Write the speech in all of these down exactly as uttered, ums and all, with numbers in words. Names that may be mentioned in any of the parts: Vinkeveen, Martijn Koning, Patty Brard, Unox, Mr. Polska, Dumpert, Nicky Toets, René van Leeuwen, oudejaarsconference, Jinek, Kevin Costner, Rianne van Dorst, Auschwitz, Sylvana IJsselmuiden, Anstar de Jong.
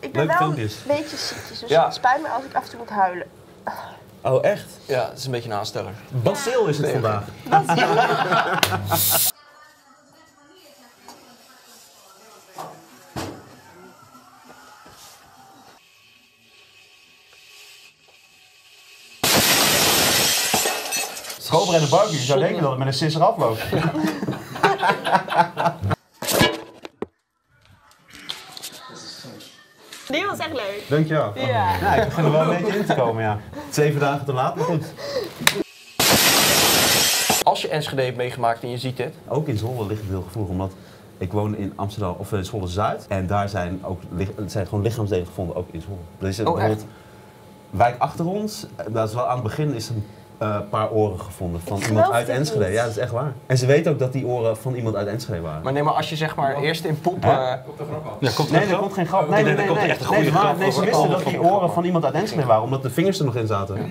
Ik ben Leuk wel filmpjes. een beetje ziekjes, dus ja. het spijt me als ik af en toe moet huilen. Oh, echt? Ja, het is een beetje een aansteller. Basil is het nee, vandaag. Basil. Schoolbrennende barbecue, je zou denken dat het met een sisser afloopt. Ja. Die was echt leuk. Dankjewel. Ja. Ja, ik begin er wel een beetje in te komen, ja. Zeven dagen te laat, maar goed. Als je Enschede hebt meegemaakt en je ziet dit. Ook in Zwolle ligt het heel gevoelig, omdat ik woon in Amsterdam of in Zwolle-Zuid. En daar zijn, ook, zijn gewoon lichaamsdelen gevonden, ook in Zwolle. Er is een oh, wijk achter ons, dat is wel aan het begin is een uh, paar oren gevonden van iemand uit Enschede. Niet. Ja, dat is echt waar. En ze weten ook dat die oren van iemand uit Enschede waren. Maar nee, maar als je zeg maar eerst in poep... Uh... Ja, komt er grap af. Ja, komt er nee, er grap? komt geen grap. Nee, nee, nee, nee, nee, nee, nee, nee, maar, nee ze wisten dat die oren van iemand uit Enschede waren, omdat de vingers er nog in zaten. Ja.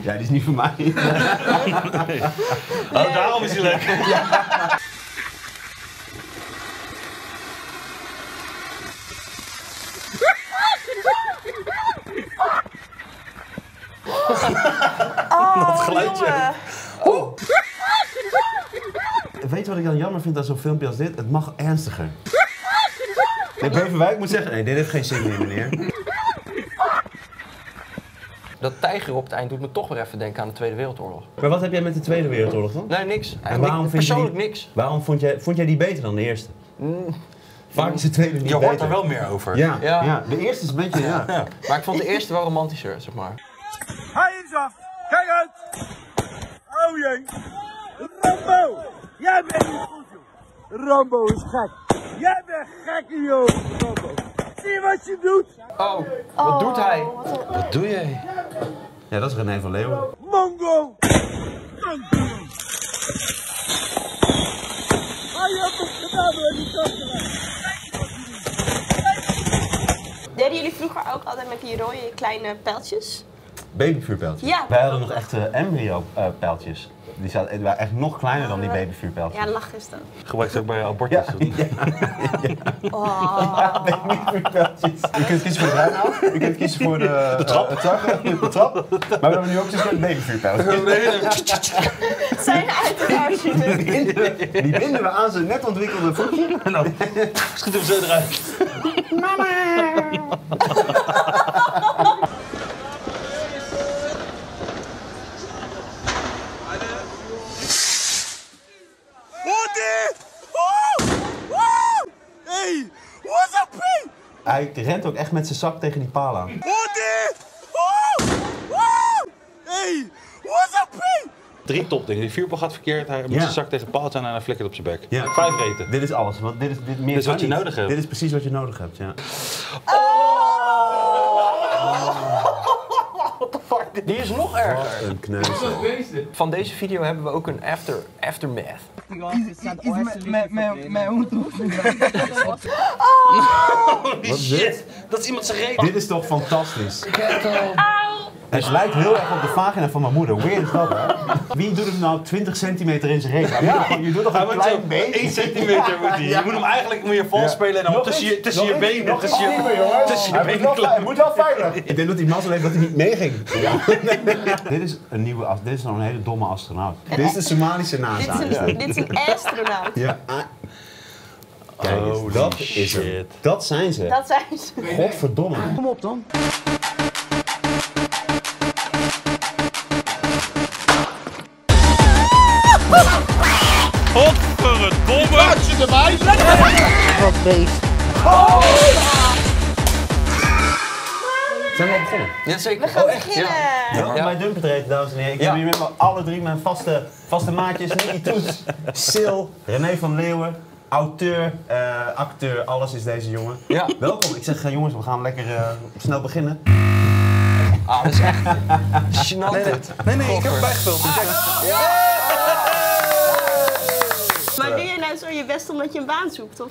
Ja, die is niet voor mij. Nee. Oh, daarom is hij lekker. Ja. Oh, dat geluidje. Oh. Weet je wat ik dan jammer vind aan zo'n filmpje als dit? Het mag ernstiger. Nee, Beverwijk moet zeggen, nee, dit heeft geen zin meer, meneer. Dat tijger op het eind doet me toch weer even denken aan de Tweede Wereldoorlog. Maar wat heb jij met de Tweede Wereldoorlog dan? Nee, niks. En waarom ik, persoonlijk die, niks. Waarom vond jij, vond jij die beter dan de eerste? Mm. Vaak is de tweede niet beter. Je hoort er wel meer over. Ja, ja. ja. de eerste is een beetje, ja. ja. Maar ik vond de eerste wel romantischer, zeg maar. Hij is af! Kijk uit! Oh jee! Rambo! Jij bent niet goed, joh! Rambo is gek! Jij bent gek, joh! Rambo! Zie wat je doet! Oh, wat oh, doet hij? Wat, wat doe jij? Ja, dat is René van Leeuwen. Mongo! Mongo! Deden jullie vroeger ook altijd met die rode kleine pijltjes? Babyvuurpijltjes? Ja. Wij hadden nog echte embryo-pijltjes. Die waren echt nog kleiner dan die babyvuurpijltjes. Ja, lach is dat. Gebruik ze ook bij abortus? Ja. ja. ja. Oh. ja babyvuurpijltjes. Je kunt kiezen voor de ruimhout, je kunt kiezen voor de, de trap. Uh, de, de trap. Maar we hebben nu ook zo'n soort babyvuurpijltjes. Zijn uiteraardjes. Die binden we aan zijn net ontwikkelde voetje. En dan schiet hem zo eruit. Mama! Hij rent ook echt met zijn zak tegen die paal aan. Drie topdingen. Die vuurbal gaat verkeerd, hij moet ja. zijn zak tegen de paal aan en hij flikkert op zijn bek. Ja. Vijf reten. Dit is alles. Want dit is, dit meer dit is wat je niet. nodig hebt. Dit is precies wat je nodig hebt, ja. Oh. Oh. What the fuck? Die is nog erger. Wat een kneusel. Van deze video hebben we ook een after, aftermath. Mijn hoed. Holy shit, dat is iemand zijn reet. Dit is toch fantastisch. Het lijkt heel erg op de vagina van mijn moeder. Weird is dat, hè? Wie doet hem nou twintig centimeter in zijn reet? Ja, je doet nog een klein beetje. één centimeter moet hij. Je moet hem eigenlijk moet je vol spelen en dan tussen, tussen je benen. Tussen je benen. Tussen je benen. Hij moet wel veilig. Ik denk dat die man alleen dat hij niet meeging. Ja. Dit is een nieuwe, dit is nou een hele domme astronaut. Dit is de Somalische NASA. Dit is een, dit is een astronaut. Ja. Kijk eens, oh, dat is het. Dat zijn ze. Dat zijn ze. Godverdomme. Kom op dan. Godverdomme! Laat je erbij! Wat beest. Oh, ja. Zijn we al begonnen? Ja, zeker. We gaan oh, beginnen! Ja. Ja. Ja. Mijn Dumpert reed, dames en heren. Ik ja. heb hier met me alle drie mijn vaste, vaste maatjes. Nicky Toets, Sil, René van Leeuwen. Auteur, uh, acteur, alles is deze jongen. Ja. Welkom. Ik zeg, jongens, we gaan lekker uh, snel beginnen. Ah, dat is echt gênant nee, dit. Nee, nee, ik heb het bijgevuld. Ah. Ja. Ja. Maar doe je nou zo je best omdat je een baan zoekt, of?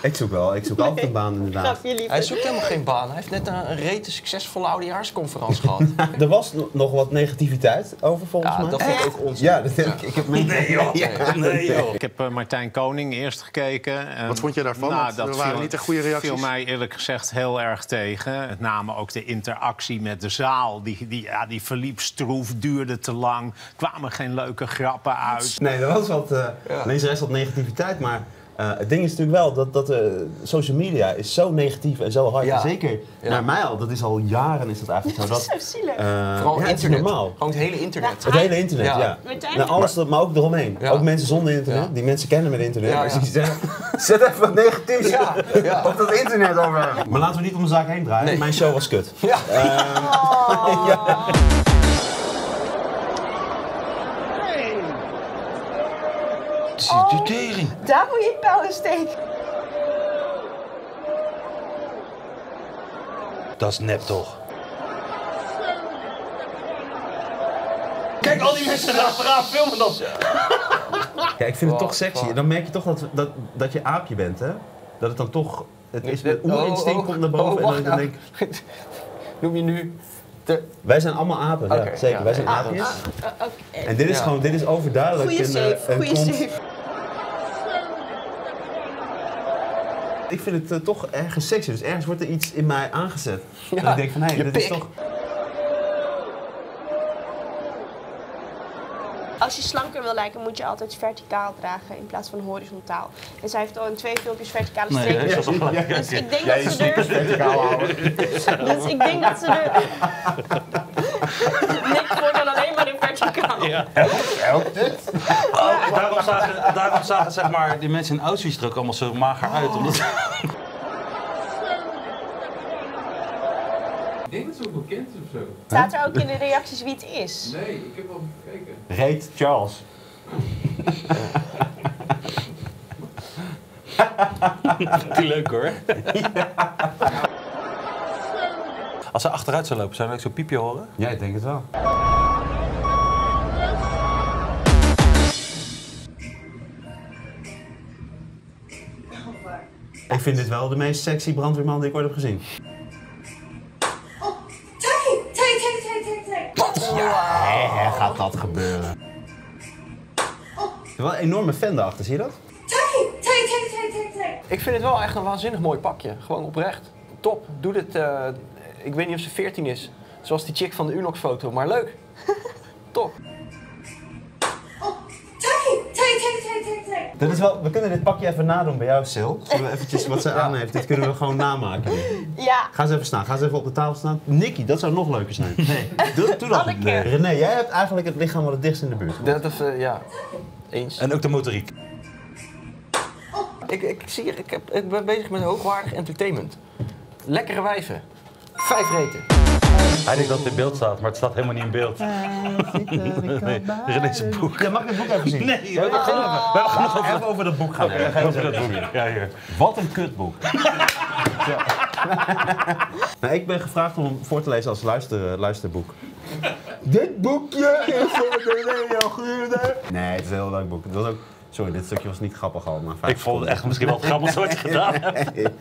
Ik zoek wel, ik zoek nee. altijd een baan inderdaad. Hij zoekt helemaal geen baan. Hij heeft net een, een rete succesvolle oudejaarsconferentie gehad. Er was nog wat negativiteit over volgens ja, mij. Dat vind ik ook onzin. Ja, dat vind ik. Ja. Ik heb mijn... Nee joh. Ja. Ja. Nee, joh. Ik heb uh, Martijn Koning eerst gekeken. En wat vond je daarvan? Nou, dat er waren viel, niet de goede reacties. Viel mij eerlijk gezegd heel erg tegen. Met name ook de interactie met de zaal. Die, die, ja, die verliep stroef, duurde te lang. Kwamen geen leuke grappen uit. Nee, dat was wat... Uh, ja. Lees wat negativiteit, maar... Uh, het ding is natuurlijk wel dat, dat uh, social media is zo negatief en zo hard. Ja. Zeker ja. naar mij al, dat is al jaren is dat eigenlijk zo. Dat is zo zielig. Uh, Vooral ja, internet. Het Gewoon het hele internet. Ja, het hele internet, ja. ja. Nou, alles, maar ook eromheen. Ja. Ook mensen zonder internet, ja. die mensen kennen met internet. Ja, ja. Dus die zeggen, zet even wat negatiefs ja. ja. op dat internet over. Maar laten we niet om de zaak heen draaien, nee. mijn show was kut. Ja. Uh, oh. ja. Oh, daar moet je pijl in steken. Dat is nep toch? Kijk, al die mensen daar braaf filmen dan. Kijk, ik vind wow, het toch sexy. Wow. Dan merk je toch dat, dat, dat je aapje bent, hè? Dat het dan toch... Het is de oerinstinct oh, komt naar boven oh, en dan denk ik... Nou. Noem je nu... De... Wij zijn allemaal apen, okay, ja, zeker. Ja, wij zijn ja, aapjes. Ah, okay. En dit is ja. gewoon, dit is overduidelijk. Goeie safe, goeie safe. Ik vind het uh, toch ergens sexy, dus ergens wordt er iets in mij aangezet. Ja. En ik denk van, hé, hey, dit pik. is toch... Als je slanker wil lijken, moet je altijd verticaal dragen in plaats van horizontaal. En zij heeft al in twee filmpjes verticale streepjes. Nee, ja, ja, ja, ja. Dus ik denk ja, dat ze er... verticaal houden. Dus ik denk dat ze er... Niks wordt dan alleen maar in verticaal. Ja. Helpt, helpt dit? Oh, daarom, zagen, daarom zagen zeg maar die mensen in Auschwitz er ook allemaal zo mager uit. Oh. Omdat... Ik denk dat ze ook wel kind is of zo. Staat er ook in de reacties wie het is? Nee, ik heb wel gekeken. Reed Charles. Die leuk hoor. Ja. Als ze achteruit zou lopen, zou je ook zo'n piepje horen? Ja, ik denk het wel. Ik vind dit wel de meest sexy brandweerman die ik ooit heb gezien. Gaat dat gebeuren? Oh. Wel een enorme fan daarachter, zie je dat? Take, take, take, take, take. Ik vind het wel echt een waanzinnig mooi pakje. Gewoon oprecht. Top. Doe dit. Uh, ik weet niet of ze veertien is. Zoals die chick van de Unox foto. Maar leuk. Top. Oh. Take, take, take, take, take. Dat is wel, we kunnen dit pakje even nadoen bij jou, Sil. Zullen we eventjes wat ze aan heeft. Dit kunnen we gewoon namaken. Ja. Ga eens even staan. Ga eens even op de tafel staan. Nicky, dat zou nog leuker zijn. Nee. Doe, doe dat. Nee. René, jij hebt eigenlijk het lichaam wat het dichtst in de buurt. Dat is, uh, ja. Eens. En ook de motoriek. Oh. Ik, ik, zie, ik, heb, ik ben bezig met hoogwaardig entertainment. Lekkere wijven. Vijf reten. Hij denkt dat het in beeld staat, maar het staat helemaal niet in beeld. Nee, René zijn boek. Ja, mag ik het boek even zien? Nee, we hebben het genoeg over, over dat boek gaan. Nee, we gaan over dat boek. Ja, hier. Wat een kutboek. Ja. Nou, ik ben gevraagd om voor te lezen als luister, luisterboek. Dit boekje is voor de Nee, het is een heel leuk boek. Het was ook... Sorry, dit stukje was niet grappig al, maar ik vond het echt misschien wel het grappigste wat je gedaan hebt. Nee,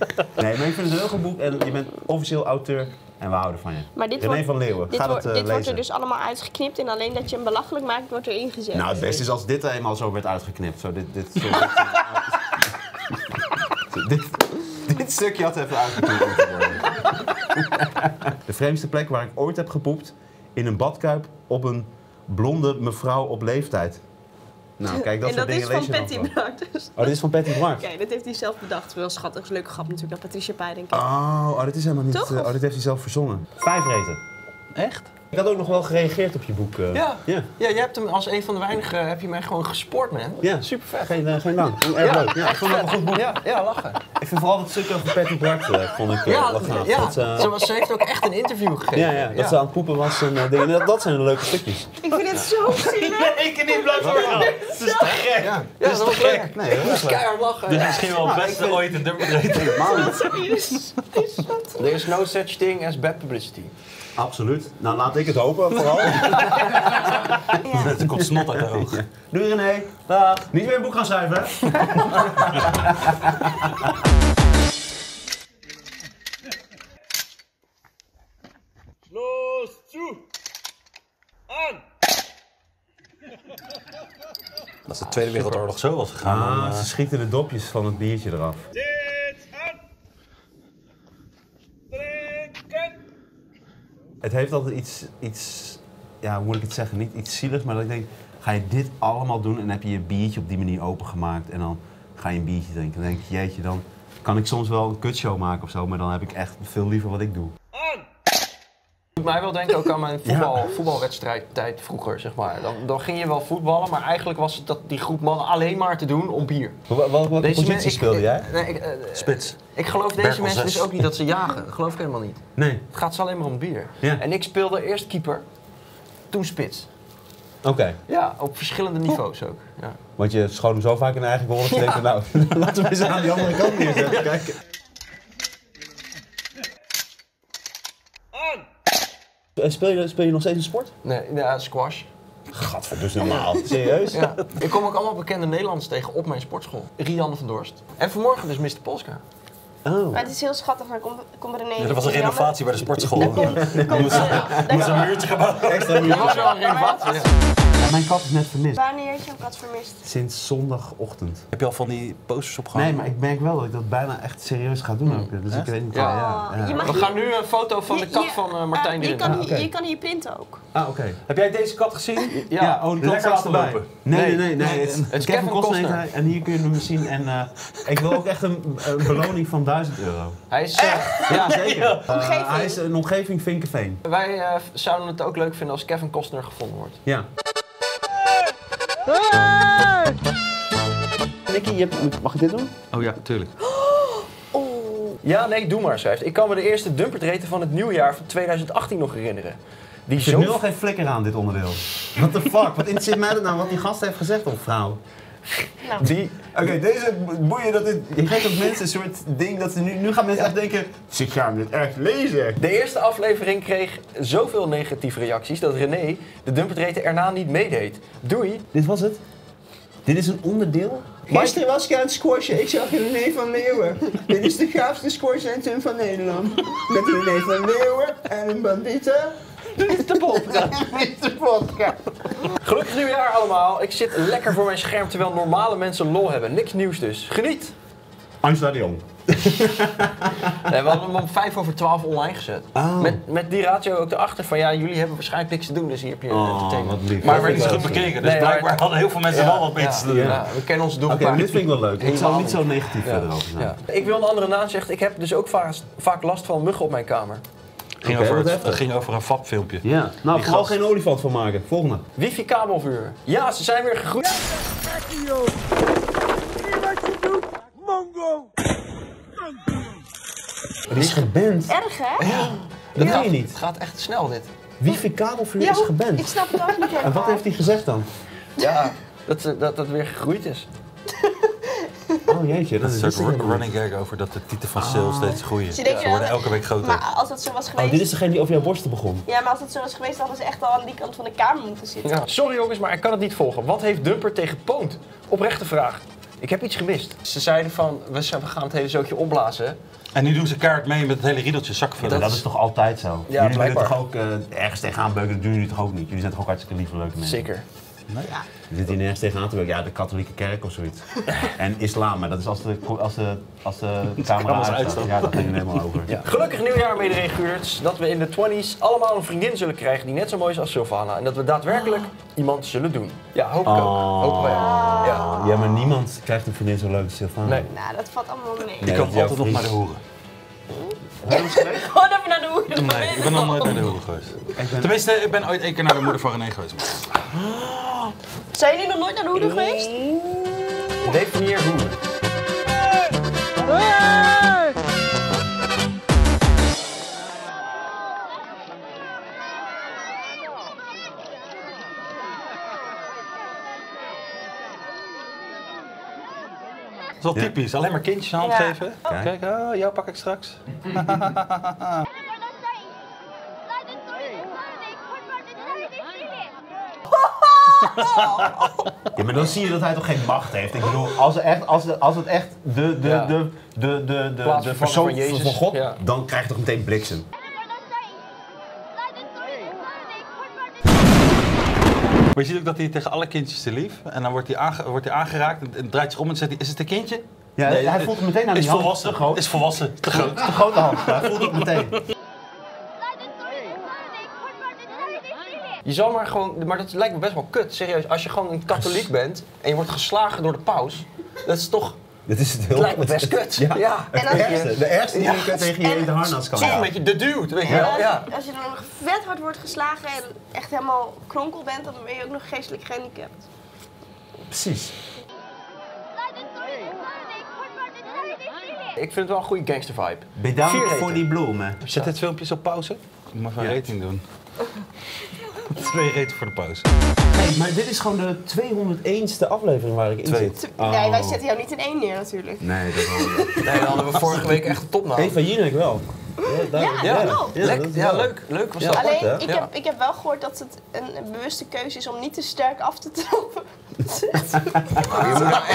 maar ik vind het een heel goed boek en je bent officieel auteur en we houden van je. Maar dit René van Leeuwen, dit, gaat het, uh, dit wordt er dus allemaal uitgeknipt en alleen dat je hem belachelijk maakt, wordt er ingezet. Nou, het beste is als dit eenmaal zo werd uitgeknipt. Zo, dit, dit, zo, dit, dit, dit stukje had even uitgeknipt. De vreemdste plek waar ik ooit heb gepoept, in een badkuip op een blonde mevrouw op leeftijd. Nou, kijk, dat en dat is van Patty Brard. Dus. Oh, dit is van Patty Brard? Oké, okay, dat heeft hij zelf bedacht. Wel schattig, leuke grap natuurlijk. Dat Patricia Pai, denk ik. Oh, oh, dit is helemaal niet... Toch? Oh, dit heeft hij zelf verzonnen. Vijf reten. Echt? Ik had ook nog wel gereageerd op je boek. Uh. Ja. Yeah. Ja, jij hebt hem als een van de weinigen... heb je mij gewoon gespoord, man. Ja. Super vet. Geen, uh, geen dank. Erg ja. leuk. Ja, ik vond het een goed boek. Ja, ja, lachen. Ik vind vooral dat stuk over Patty Brard, uh, vond ik uh, ja, lachen. Ja, ja. Dat, uh... ze, was, ze heeft ook echt een interview gegeven. Ja, ja. Dat ja. ze aan het poepen was en uh, dingen. Dat, dat zijn de leuke stukjes. Ik vind het zo zielig. Nee, ik kan niet blijven horen. Het is te gek. Ja, ja, dat is te gek. gek. Nee, ik moest keihard lachen. Dit is misschien wel het beste ooit een Dumpert. Helemaal niet. Er is no such thing as bad publicity. Absoluut. Nou, laat ik het hopen, vooral. Ja. Het komt snot uit de oog. Doei René. Dag. Niet meer een boek gaan schrijven, hè? Los, toe. Aan. Als de Tweede Wereldoorlog zo was gegaan, ah, dan, uh... ze schieten de dopjes van het biertje eraf. Het heeft altijd iets, iets, ja, hoe moet ik het zeggen, niet iets zieligs, maar dat ik denk, ga je dit allemaal doen en heb je je biertje op die manier opengemaakt en dan ga je een biertje drinken. Dan denk je, jeetje, dan kan ik soms wel een kutshow maken of zo, maar dan heb ik echt veel liever wat ik doe. Het doet mij wel denken ook aan mijn voetbal, ja. voetbalwedstrijdtijd vroeger, zeg maar. Dan, dan ging je wel voetballen, maar eigenlijk was het dat die groep mannen alleen maar te doen om bier. Wat, wat, wat deze positie men, speelde ik, jij? Nee, ik, uh, Spits. Ik geloof deze Berkel mensen zes. Dus ook niet dat ze jagen. Dat geloof ik helemaal niet. Nee. Het gaat ze alleen maar om bier. Ja. En ik speelde eerst keeper, toen spits. Oké. Okay. Ja, op verschillende niveaus ook. Ja. Want je schoot hem zo vaak in de eigen goal dat je ja. denkt, nou, laten we eens aan die andere kant neerzetten. Ja. Kijken. Speel je, speel je nog steeds een sport? Nee, ja, squash. Gadverdamme, normaal. Serieus? Ja. Ik kom ook allemaal bekende Nederlanders tegen op mijn sportschool. Rianne van Dorst. En vanmorgen dus mister Polska. Oh. Maar het is heel schattig, maar kom, kom René. Ja, er was een renovatie bij de sportschool. Er moest een muurtje gebouwd worden. Er was wel een renovatie, ja. Mijn kat is net vermist. Wanneer heb je een kat vermist? Sinds zondagochtend. Heb je al van die posters opgehangen? Nee, maar ik merk wel dat ik dat bijna echt serieus ga doen. Mm. Dus ik weet niet. Ja. Ja, ja. We gaan nu een foto van de kat je, van uh, Martijn. Uh, je, kan, ah, okay. je kan hier printen ook. Ah, oké. Okay. Heb jij deze kat gezien? Ja, ja oh, die kat gaat erbij. Nee, nee, nee. nee. Het, het is Kevin Costner. En hier kun je hem zien. En uh, ik wil ook echt een, een beloning van duizend euro. Hij is... Uh, ja, zeker. Uh, hij is een omgeving Vinkeveen. Wij uh, zouden het ook leuk vinden als Kevin Costner gevonden wordt. Ja. Hey! Nicky, je hebt... mag ik dit doen? Oh ja, tuurlijk. Oh. Ja, nee, doe maar, schrijft. Ik kan me de eerste Dumpert van het nieuwjaar van tweeduizend achttien nog herinneren. Die er zit zo... nu al geen flikker aan, dit onderdeel. What the fuck? Wat interesseert mij dat nou wat die gast heeft gezegd of vrouw? Nou. Die... Oké, okay, deze boeien, dat dit... je geeft ook mensen een soort ding dat ze nu... Nu gaan mensen ja. echt denken, ze gaan dit echt lezen. De eerste aflevering kreeg zoveel negatieve reacties dat René de Dumpertreten erna niet meedeed. Doei. Dit was het. Dit is een onderdeel. Gisteren was ik aan het squashen, ik zag René van Leeuwen. Dit is de gaafste squashcentrum van Nederland. Met René van Leeuwen en een bandieten. Dit is de Polska. Dit is de Polska. Gelukkig nieuwjaar allemaal. Ik zit lekker voor mijn scherm terwijl normale mensen lol hebben. Niks nieuws dus. Geniet! Anstar de Jong. Nee, we hadden hem om vijf over twaalf online gezet. Oh. Met, met die ratio ook erachter van ja, jullie hebben waarschijnlijk niks te doen, dus hier heb je entertainment. Oh, wat lief. Maar we werd niet zo goed bekeken, dus nee, blijkbaar hadden heel veel mensen ja, wel wat mensen ja, te doen. Ja, we kennen ons doelpaar. Oké, okay, dit vind ik wel leuk. Ik zal niet zo negatief ja. verder over zijn. Ja. Ja. Ik wil een andere naam zeggen. Ik heb dus ook vaak, vaak last van muggen op mijn kamer. Ging okay, over het, het ging over een fabfilmpje. Ja. Nou, vooral geen olifant van maken. Volgende. Wifi-kabelvuur. Ja, ze zijn weer gegroeid. Ja, zie je wat je doet? Mongo! Het is geband. Erg, hè? Ja, dat ja. weet je niet. Het gaat echt snel, dit. Wifi-kabelvuur ja, is geband. Ik snap het ook niet. En wat heeft hij gezegd dan? Ja, dat het dat, dat weer gegroeid is. Oh jeetje, dat, dat is een soort running gag over dat de tieten van sales oh. steeds groeien. Ze dus ja. worden elke week groter. Maar als dat zo was geweest... Oh, dit is degene die over jouw borsten begon. Ja, maar als dat zo was geweest, hadden ze echt al aan die kant van de kamer moeten zitten. Ja. Sorry jongens, maar ik kan het niet volgen. Wat heeft Dumpert tegen Poont? Oprechte vraag. Ik heb iets gemist. Ze zeiden van, we gaan het hele zootje opblazen. En nu doen ze kaart mee met het hele riedeltje zakvullen. Dat, dat is toch altijd zo? Ja, jullie willen toch ook uh, ergens tegenaan beuken? Dat doen jullie toch ook niet? Jullie zijn toch ook hartstikke lieve leuke mensen? Zeker. Nou ja, je zit hier nergens tegenaan te werken. Ja, de katholieke kerk of zoiets. En islam, maar dat is als de, als de, als de camera uitstaat. Ja, dat ging er helemaal over. Ja. Gelukkig nieuwjaar, mede reguurders, dat we in de twintig's allemaal een vriendin zullen krijgen die net zo mooi is als Sylvana. En dat we daadwerkelijk iemand zullen doen. Ja, hoop ik oh. ook. Hopen wij. Ja. Ja, maar niemand krijgt een vriendin zo leuk als Sylvana. Nee. Nou, dat valt allemaal mee. Die nee, kan altijd nog maar de hoeren. Gewoon even naar de hoeren geweest. Nee, ik ben nog nooit naar de hoeren geweest. Ik ben... Tenminste, ik ben ooit één keer naar de moeder van René geweest. Zijn jullie nog nooit naar de hoeren geweest? Definieer hoeren. Dat is wel typisch, alleen maar kindjes hand geven. Ja. Oh, kijk, oh, jou pak ik straks. Ja, maar dan zie je dat hij toch geen macht heeft. Ik bedoel, als, er echt, als, de, als het echt de, de, ja. de, de, de, de, de persoon van, Jezus, van God, ja. dan krijg je toch meteen bliksem. Maar je ziet ook dat hij tegen alle kindjes te lief en dan wordt hij, aange wordt hij aangeraakt en draait zich om en zegt hij, is het een kindje? Ja, nee, hij voelt het meteen aan die hand. Is volwassen, te groot. Is volwassen, te groot. Te grote hand, hij voelt het meteen. Je zal maar gewoon, maar dat lijkt me best wel kut, serieus. Als je gewoon een katholiek bent en je wordt geslagen door de paus, dat is toch... Dat is het heel lijkt me best kut. Ja, ja. En als ergste, je, de ergste die ja. je tegen je in de harnas kan. Zo'n ja. beetje de dude, weet je wel. Ja. Ja. Als je dan vet hard wordt geslagen en echt helemaal kronkel bent, dan ben je ook nog geestelijk gehandicapt. Precies. Ik vind het wel een goede gangster vibe. Bedankt voor die bloemen. Zet dit filmpje op pauze. Je mag een ja. rating doen. Twee reten voor de pauze. Hey, maar dit is gewoon de tweehonderdeenste aflevering waar ik in Twee. zit. Oh. Nee, wij zetten jou niet in één neer natuurlijk. Nee, dat hadden we. Nee, dat hadden we vorige week echt een topnaam. Eén van Jinek wel. Ja, ja, ja, ja, wel. ja, dat, ja leuk. Leuk was ja. dat. Alleen, apart, ik, heb, ik heb wel gehoord dat het een bewuste keuze is om niet te sterk af te trappen.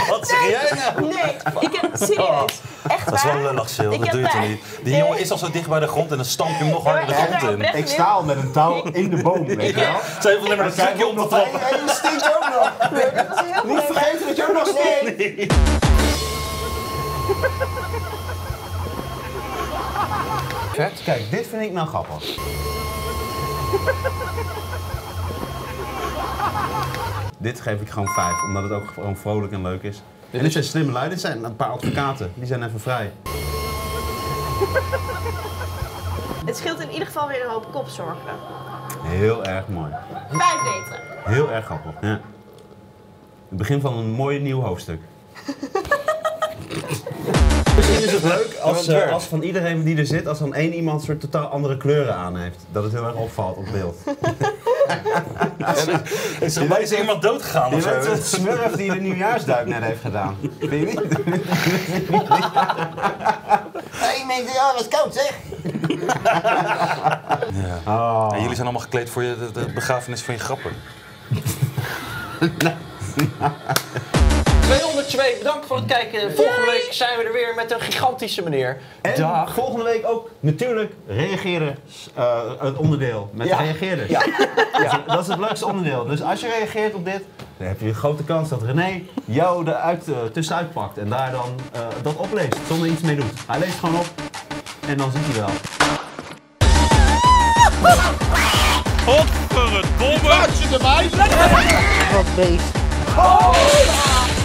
Wat serieus? Nee, nee, ik heb serieus. Echt waar. Dat is wel lullig, Sil. Dat doe je toch niet? Die nee. jongen is al zo dicht bij de grond en dan stamp je hem nog harder de grond in. Ik, ik sta al met een touw in de boom, weet je wel. Zijn van een stukje om te trappen. En je stinkt ook nog. Niet vergeten dat je ook nog stinkt. Vet. Kijk, dit vind ik nou grappig. Dit geef ik gewoon vijf, omdat het ook gewoon vrolijk en leuk is. Dit en dit zijn slimme lui, dit zijn een paar advocaten. Die zijn even vrij. Het scheelt in ieder geval weer een hoop kopzorgen. Heel erg mooi. Vijf daten. Heel erg grappig, ja. Het begin van een mooi nieuw hoofdstuk. Misschien is het leuk als, uh, als van iedereen die er zit, als dan één iemand soort totaal andere kleuren aan heeft. Dat het heel erg opvalt op beeld. Is er bijna iemand doodgegaan of zo? Je bent een smurf die de nieuwjaarsduik net heeft gedaan. Vind je niet? Ik denk, ja, dat is koud zeg. Ja. Oh. En jullie zijn allemaal gekleed voor je, de, de begrafenis van je grappen. tweehonderdtwee, bedankt voor het kijken. Volgende week zijn we er weer met een gigantische meneer. En dag. Volgende week ook natuurlijk reageren, uh, het onderdeel met ja. reageerders. Ja. Ja. Dat is het leukste onderdeel. Dus als je reageert op dit, dan heb je een grote kans dat René jou eruit, uh, tussenuit pakt en daar dan uh, dat opleest, zonder iets mee doet. Hij leest gewoon op en dan ziet hij wel. Godverdomme! Wat beest!